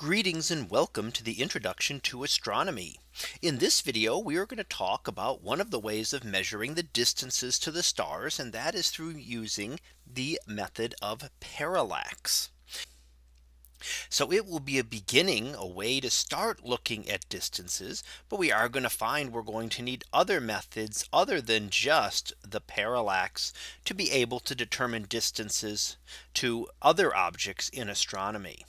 Greetings and welcome to the introduction to astronomy. In this video, we are going to talk about one of the ways of measuring the distances to the stars, and that is through using the method of parallax. So it will be a way to start looking at distances, but we are going to find we're going to need other methods other than just the parallax to be able to determine distances to other objects in astronomy.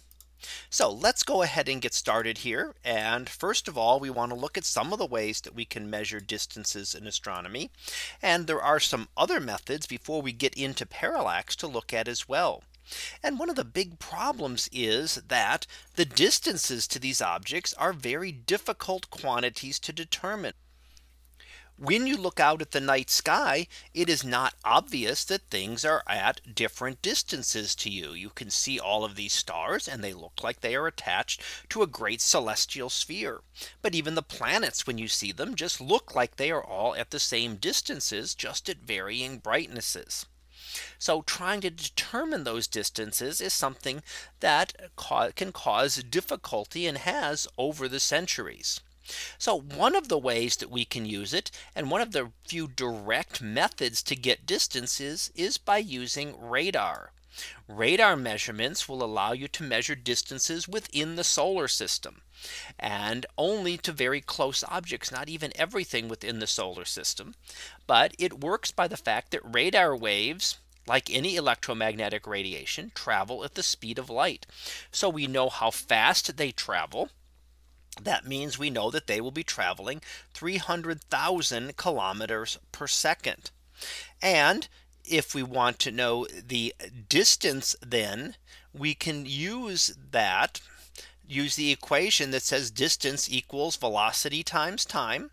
So let's go ahead and get started here. And first of all, we want to look at some of the ways that we can measure distances in astronomy. And there are some other methods before we get into parallax to look at as well. And one of the big problems is that the distances to these objects are very difficult quantities to determine. When you look out at the night sky, it is not obvious that things are at different distances to you. You can see all of these stars and they look like they are attached to a great celestial sphere. But even the planets, when you see them, just look like they are all at the same distances, just at varying brightnesses. So trying to determine those distances is something that can cause difficulty and has over the centuries. So one of the ways that we can use it, and one of the few direct methods to get distances, is by using radar. Radar measurements will allow you to measure distances within the solar system, and only to very close objects, not even everything within the solar system. But it works by the fact that radar waves, like any electromagnetic radiation, travel at the speed of light. So we know how fast they travel. That means we know that they will be traveling 300,000 kilometers per second. And if we want to know the distance, then we can use the equation that says distance equals velocity times time.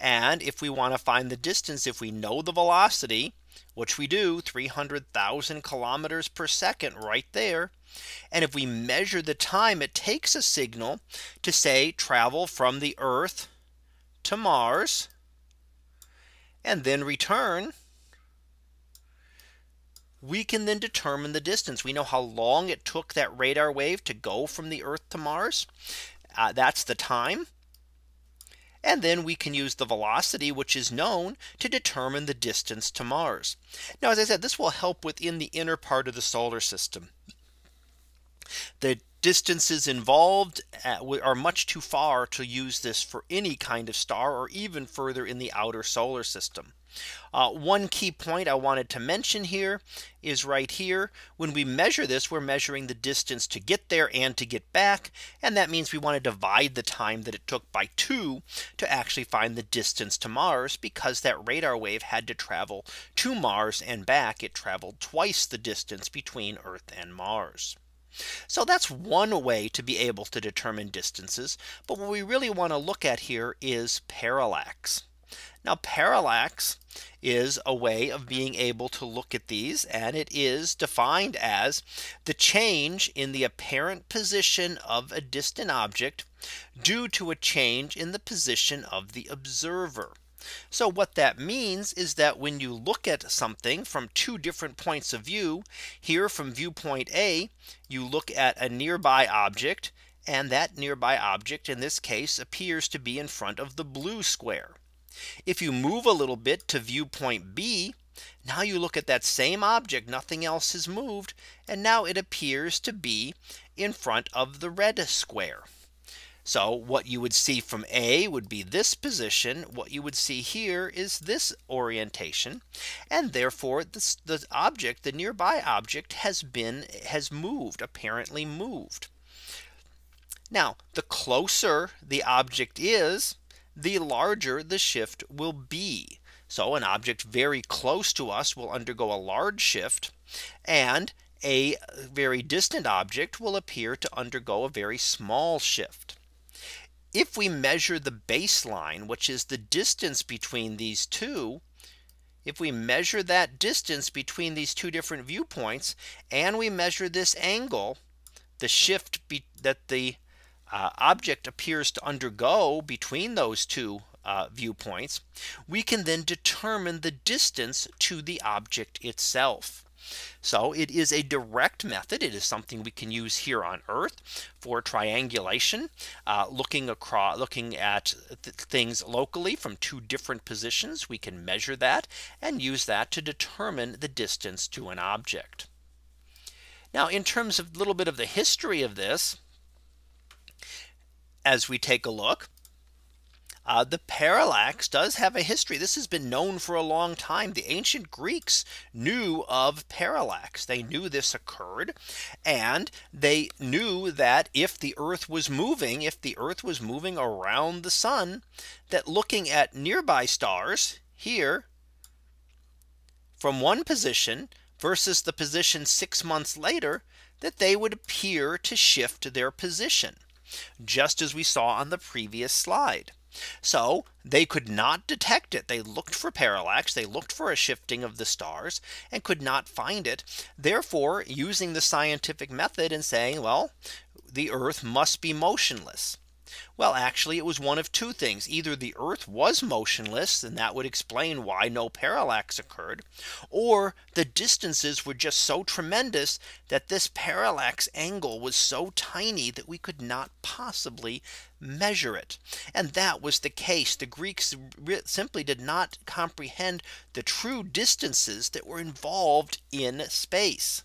And if we want to find the distance, if we know the velocity, which we do, 300,000 kilometers per second right there. And if we measure the time it takes a signal to, say, travel from the Earth to Mars and then return, we can then determine the distance. We know how long it took that radar wave to go from the Earth to Mars. That's the time. And then we can use the velocity, which is known, to determine the distance to Mars. Now, as I said, this will help within the inner part of the solar system. The distances involved are much too far to use this for any kind of star, or even further in the outer solar system. One key point I wanted to mention here is right here. When we measure this, we're measuring the distance to get there and to get back. And that means we want to divide the time that it took by 2 to actually find the distance to Mars, because that radar wave had to travel to Mars and back. It traveled twice the distance between Earth and Mars. So that's one way to be able to determine distances. But what we really want to look at here is parallax. Now, parallax is a way of being able to look at these, and it is defined as the change in the apparent position of a distant object due to a change in the position of the observer. So what that means is that when you look at something from two different points of view, here from viewpoint A, you look at a nearby object, and that nearby object in this case appears to be in front of the blue square. If you move a little bit to viewpoint B, now you look at that same object, nothing else has moved, and now it appears to be in front of the red square. So what you would see from A would be this position. What you would see here is this orientation. And therefore, the object, the nearby object, has moved, apparently moved. Now, the closer the object is, the larger the shift will be. So an object very close to us will undergo a large shift, and a very distant object will appear to undergo a very small shift. If we measure the baseline, which is the distance between these two, if we measure that distance between these two different viewpoints, and we measure this angle, the shift that the object appears to undergo between those two viewpoints, we can then determine the distance to the object itself. So it is a direct method. It is something we can use here on Earth for triangulation, looking at things locally from two different positions. We can measure that and use that to determine the distance to an object. Now, in terms of a little bit of the history of this, as we take a look, the parallax does have a history. This has been known for a long time. The ancient Greeks knew of parallax. They knew this occurred, and they knew that if the Earth was moving, around the sun, that looking at nearby stars here from one position versus the position 6 months later, that they would appear to shift their position, just as we saw on the previous slide. So they could not detect it. They looked for parallax. They looked for a shifting of the stars and could not find it. Therefore, using the scientific method and saying, well, the Earth must be motionless. Well, actually, it was one of two things. Either the Earth was motionless, and that would explain why no parallax occurred, or the distances were just so tremendous that this parallax angle was so tiny that we could not possibly measure it. And that was the case. The Greeks simply did not comprehend the true distances that were involved in space.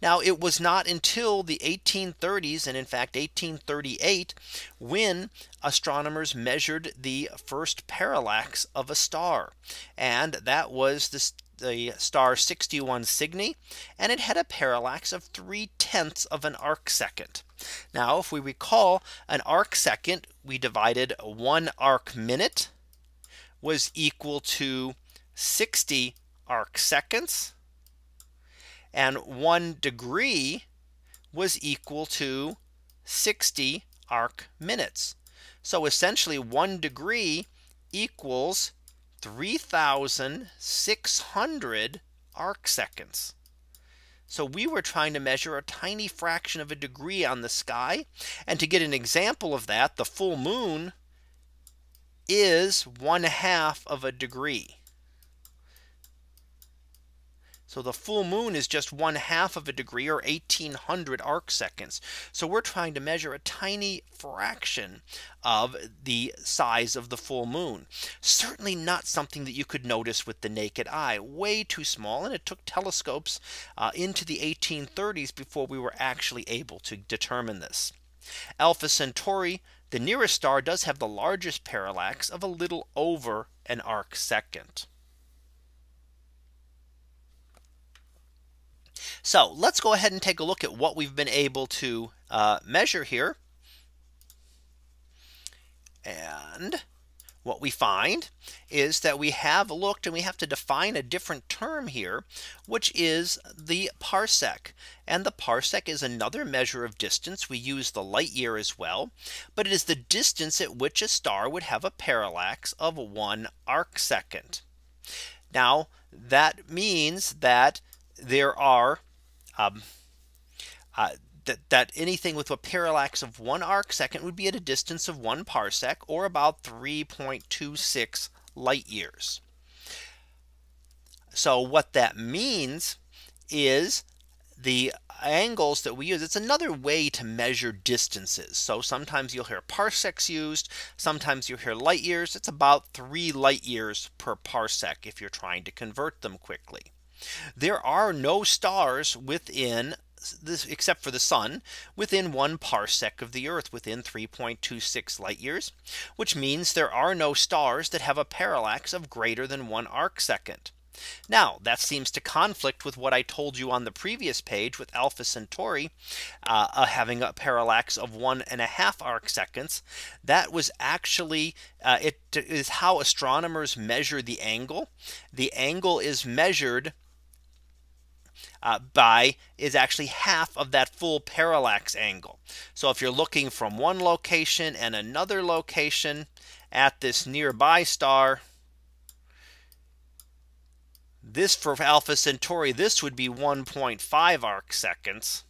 Now, it was not until the 1830s, and in fact 1838, when astronomers measured the first parallax of a star, and that was the star 61 Cygni, and it had a parallax of 3/10 of an arcsecond. Now, if we recall, an arcsecond, we divided one arc minute was equal to 60 arcseconds. And 1 degree was equal to 60 arc minutes. So essentially 1 degree equals 3,600 arc seconds. So we were trying to measure a tiny fraction of a degree on the sky. And to get an example of that, the full moon is 1/2 of a degree. So the full moon is just 1/2 of a degree, or 1800 arc seconds. So we're trying to measure a tiny fraction of the size of the full moon. Certainly not something that you could notice with the naked eye. Way too small. And it took telescopes into the 1830s before we were actually able to determine this. Alpha Centauri, the nearest star, does have the largest parallax of a little over an arc second. So let's go ahead and take a look at what we've been able to measure here and what we find is that we have looked, and we have to define a different term here, which is the parsec. And the parsec is another measure of distance. We use the light year as well, but it is the distance at which a star would have a parallax of 1 arc second. Now that means that there are that anything with a parallax of 1 arc second would be at a distance of 1 parsec, or about 3.26 light years. So what that means is the angles that we use. It's another way to measure distances. So sometimes you'll hear parsecs used. Sometimes you'll hear light years. It's about 3 light years per parsec if you're trying to convert them quickly. There are no stars within this, except for the sun, within 1 parsec of the Earth, within 3.26 light years, which means there are no stars that have a parallax of greater than 1 arc second. Now that seems to conflict with what I told you on the previous page with Alpha Centauri having a parallax of 1.5 arc seconds. That was actually it is how astronomers measure the angle. The angle is measured is actually half of that full parallax angle. So if you're looking from one location and another location at this nearby star, this for Alpha Centauri, this would be 1.5 arc seconds.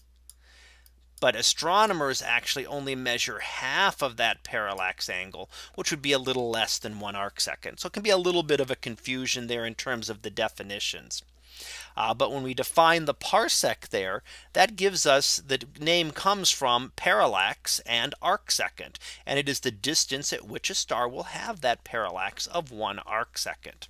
But astronomers actually only measure half of that parallax angle, which would be a little less than 1 arc second. So it can be a little bit of a confusion there in terms of the definitions. But when we define the parsec there, that gives us the name comes from parallax and arcsecond. And it is the distance at which a star will have that parallax of 1 arcsecond.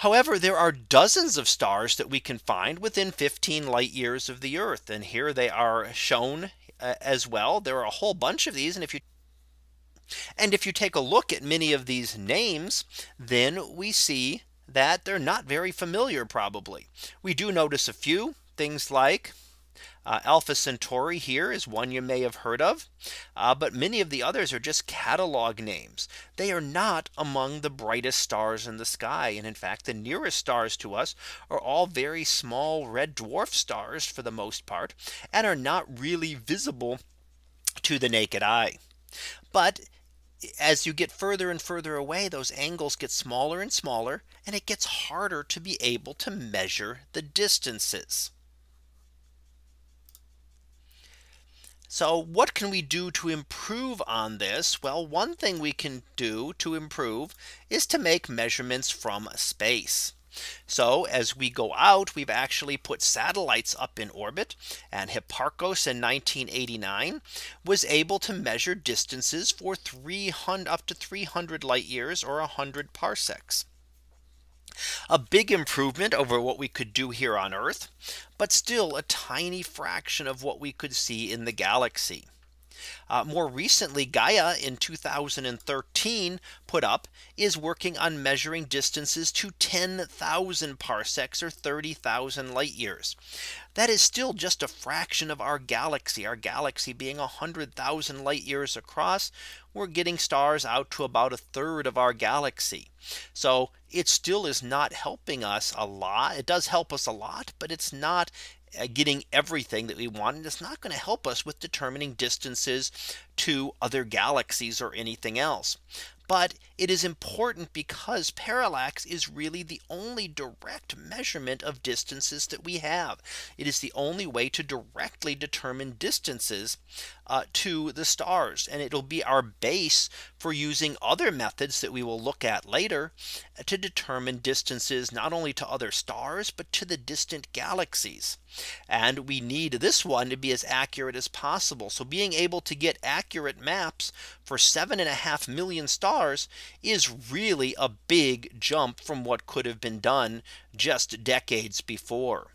However, there are dozens of stars that we can find within 15 light years of the Earth. And here they are shown as well. There are a whole bunch of these. And if you take a look at many of these names, then we see that they're not very familiar. Probably we do notice a few things like Alpha Centauri here is one you may have heard of, but many of the others are just catalog names. They are not among the brightest stars in the sky. And in fact, the nearest stars to us are all very small red dwarf stars for the most part, and are not really visible to the naked eye. But as you get further and further away, those angles get smaller and smaller, and it gets harder to be able to measure the distances. So what can we do to improve on this? Well, one thing we can do to improve is to make measurements from space. So as we go out, we've actually put satellites up in orbit, and Hipparcos in 1989 was able to measure distances for up to 300 light years, or 100 parsecs. A big improvement over what we could do here on Earth, but still a tiny fraction of what we could see in the galaxy. More recently, Gaia in 2013 is working on measuring distances to 10,000 parsecs, or 30,000 light years. That is still just a fraction of our galaxy being 100,000 light years across. We're getting stars out to about 1/3 of our galaxy. So it still is not helping us a lot. It does help us a lot, but it's not getting everything that we want, and it's not going to help us with determining distances to other galaxies or anything else. But it is important because parallax is really the only direct measurement of distances that we have. It is the only way to directly determine distances to the stars, and it'll be our base for using other methods that we will look at later to determine distances not only to other stars but to the distant galaxies. And we need this one to be as accurate as possible. So being able to get accurate maps for 7.5 million stars is really a big jump from what could have been done just decades before.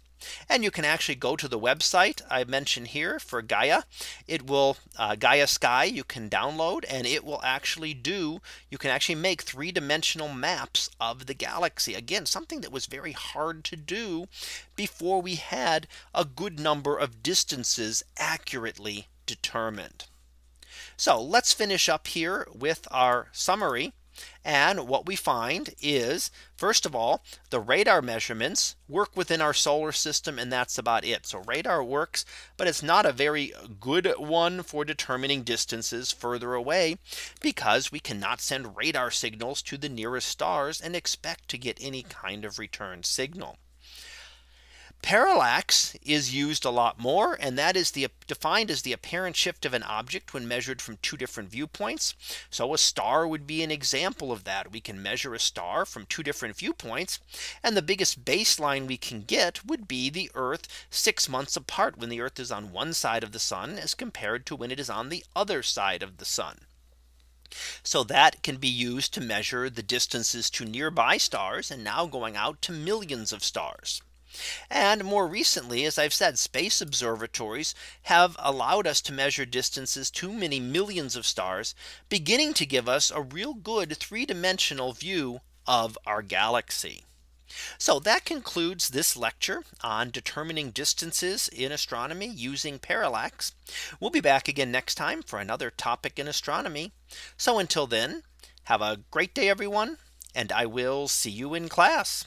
And you can actually go to the website I mentioned here for Gaia. It will Gaia Sky, you can download, and it will actually make 3-dimensional maps of the galaxy. Again, something that was very hard to do before we had a good number of distances accurately determined. So let's finish up here with our summary. And what we find is, first of all, the radar measurements work within our solar system, and that's about it. So radar works, but it's not a very good one for determining distances further away, because we cannot send radar signals to the nearest stars and expect to get any kind of return signal. Parallax is used a lot more, and that is defined as the apparent shift of an object when measured from 2 different viewpoints. So a star would be an example of that. We can measure a star from 2 different viewpoints, and the biggest baseline we can get would be the Earth 6 months apart, when the Earth is on one side of the sun as compared to when it is on the other side of the sun. So that can be used to measure the distances to nearby stars, and now going out to millions of stars. And more recently, as I've said, space observatories have allowed us to measure distances to many millions of stars, beginning to give us a real good 3-dimensional view of our galaxy. So that concludes this lecture on determining distances in astronomy using parallax. We'll be back again next time for another topic in astronomy. So until then, have a great day, everyone, and I will see you in class.